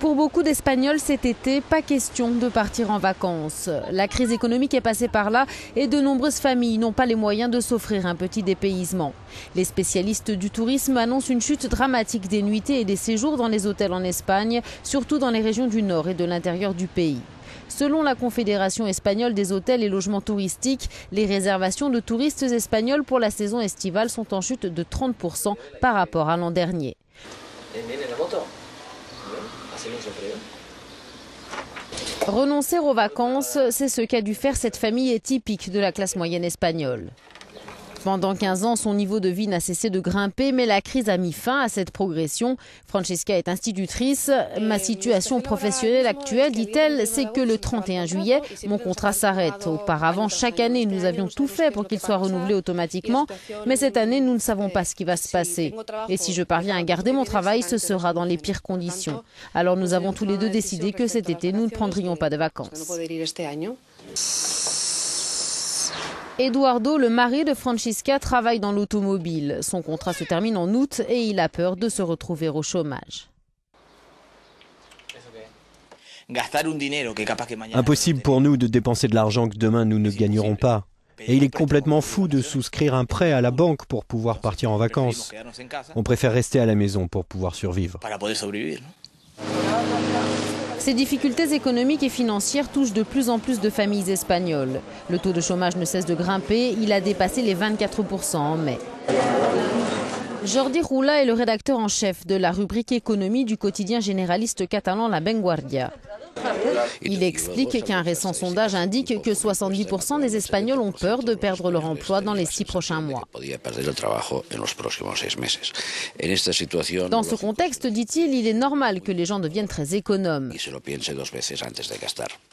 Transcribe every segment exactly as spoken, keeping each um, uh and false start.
Pour beaucoup d'Espagnols cet été, pas question de partir en vacances. La crise économique est passée par là et de nombreuses familles n'ont pas les moyens de s'offrir un petit dépaysement. Les spécialistes du tourisme annoncent une chute dramatique des nuitées et des séjours dans les hôtels en Espagne, surtout dans les régions du nord et de l'intérieur du pays. Selon la Confédération espagnole des hôtels et logements touristiques, les réservations de touristes espagnols pour la saison estivale sont en chute de trente pour cent par rapport à l'an dernier. Renoncer aux vacances, c'est ce qu'a dû faire cette famille typique de la classe moyenne espagnole. Pendant quinze ans, son niveau de vie n'a cessé de grimper, mais la crise a mis fin à cette progression. Francesca est institutrice. « Ma situation professionnelle actuelle, dit-elle, c'est que le trente et un juillet, mon contrat s'arrête. Auparavant, chaque année, nous avions tout fait pour qu'il soit renouvelé automatiquement, mais cette année, nous ne savons pas ce qui va se passer. Et si je parviens à garder mon travail, ce sera dans les pires conditions. Alors nous avons tous les deux décidé que cet été, nous ne prendrions pas de vacances. » Eduardo, le mari de Francesca, travaille dans l'automobile. Son contrat se termine en août et il a peur de se retrouver au chômage. Impossible pour nous de dépenser de l'argent que demain nous ne gagnerons pas. Et il est complètement fou de souscrire un prêt à la banque pour pouvoir partir en vacances. On préfère rester à la maison pour pouvoir survivre. Ces difficultés économiques et financières touchent de plus en plus de familles espagnoles. Le taux de chômage ne cesse de grimper, il a dépassé les vingt-quatre pour cent en mai. Jordi Goula est le rédacteur en chef de la rubrique économie du quotidien généraliste catalan La Vanguardia. Il explique qu'un récent sondage indique que soixante-dix pour cent des Espagnols ont peur de perdre leur emploi dans les six prochains mois. Dans ce contexte, dit-il, il est normal que les gens deviennent très économes.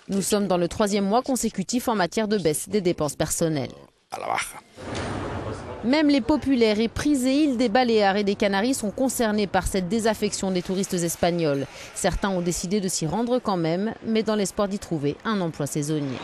Nous sommes dans le troisième mois consécutif en matière de baisse des dépenses personnelles. Même les populaires et prisées îles des Baleares et des Canaries sont concernées par cette désaffection des touristes espagnols. Certains ont décidé de s'y rendre quand même, mais dans l'espoir d'y trouver un emploi saisonnier.